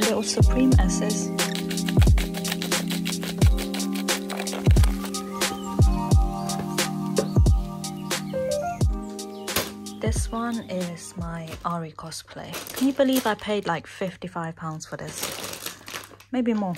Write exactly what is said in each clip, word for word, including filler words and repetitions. that little supreme essence. This one is my Ari cosplay. Can you believe I paid like fifty-five pounds for this? Maybe more.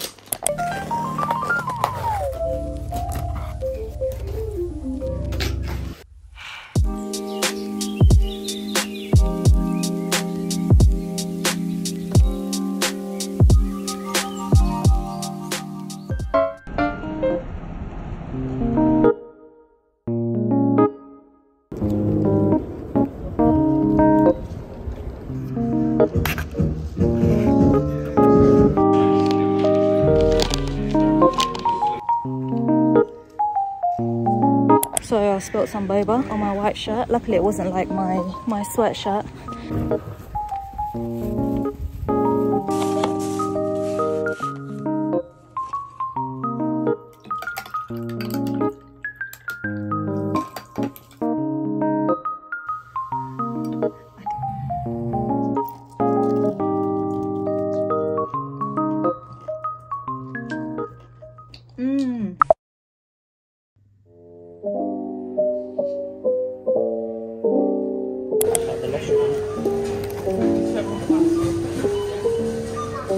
So I spilled some boba on my white shirt. Luckily it wasn't like my, my sweatshirt. Mmm.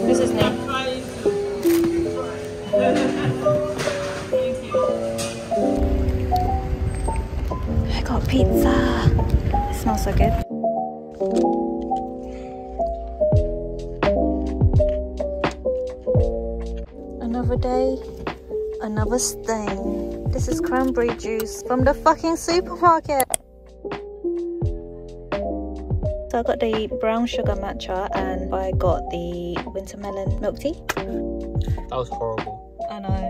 This is name. I got pizza. It smells so good. Another day, another stain. This is cranberry juice from the fucking supermarket. So I got the brown sugar matcha and I got the winter melon milk tea. That was horrible. I know.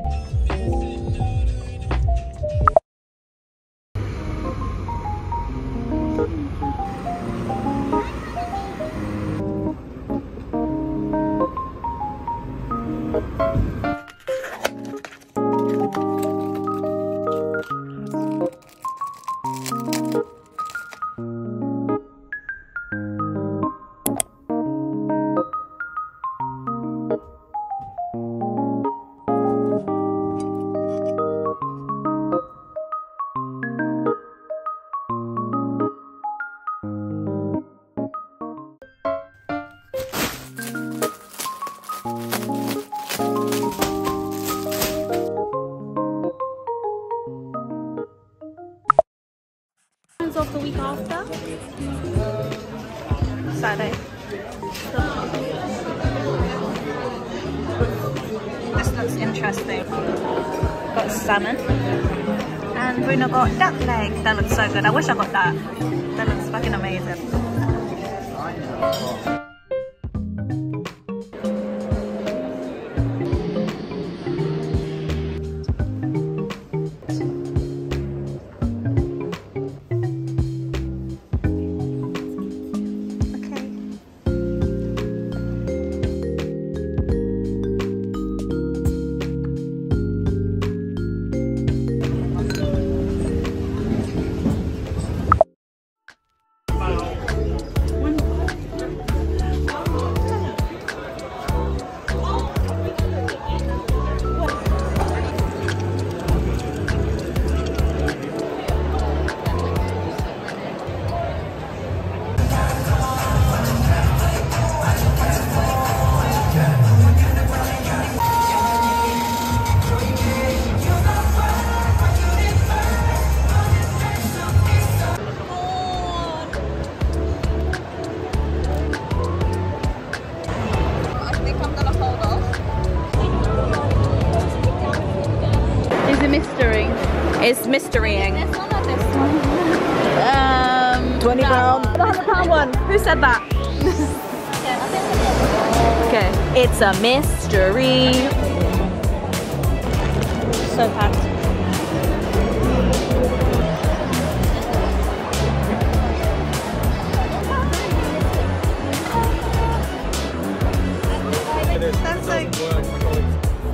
Of the week after Saturday. So, this looks interesting. Got salmon and Bruno got duck leg. That looks so good. I wish I got that. That looks fucking amazing. It's mysterying. This one or this one? Um, twenty pound. The one hundred pound one. Who said that? Okay. It's a mystery. So packed.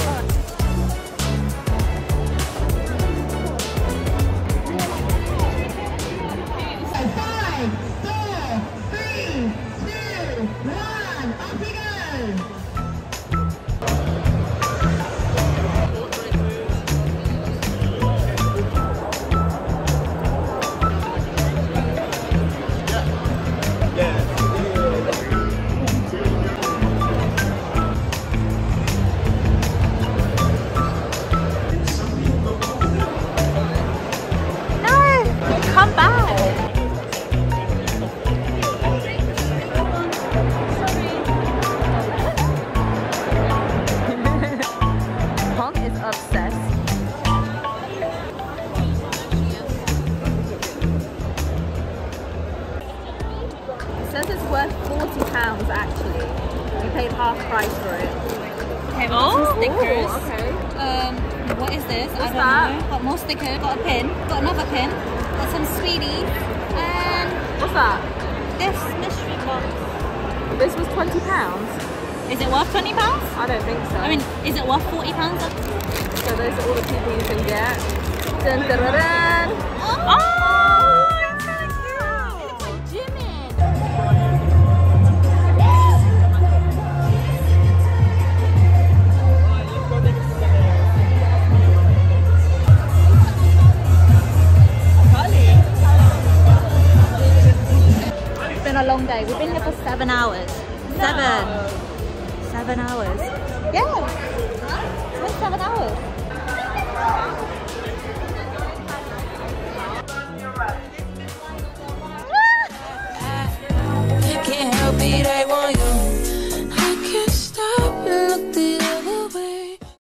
One, up we go! songs actually. We paid half price for it. Okay, we've got some stickers. Ooh, okay. Um, what is this? What's I don't that? know. Got more stickers. Got a pin. Got another pin. Got some sweeties. And what's that? This mystery box. This was twenty pounds. Is it worth twenty pounds? I don't think so. I mean, is it worth forty pounds? So those are all the people you can get. Dun, dun, dun, dun. Oh. Oh. Long day. We've been here for seven hours. Seven. No. Seven hours. Yeah. It's been seven hours.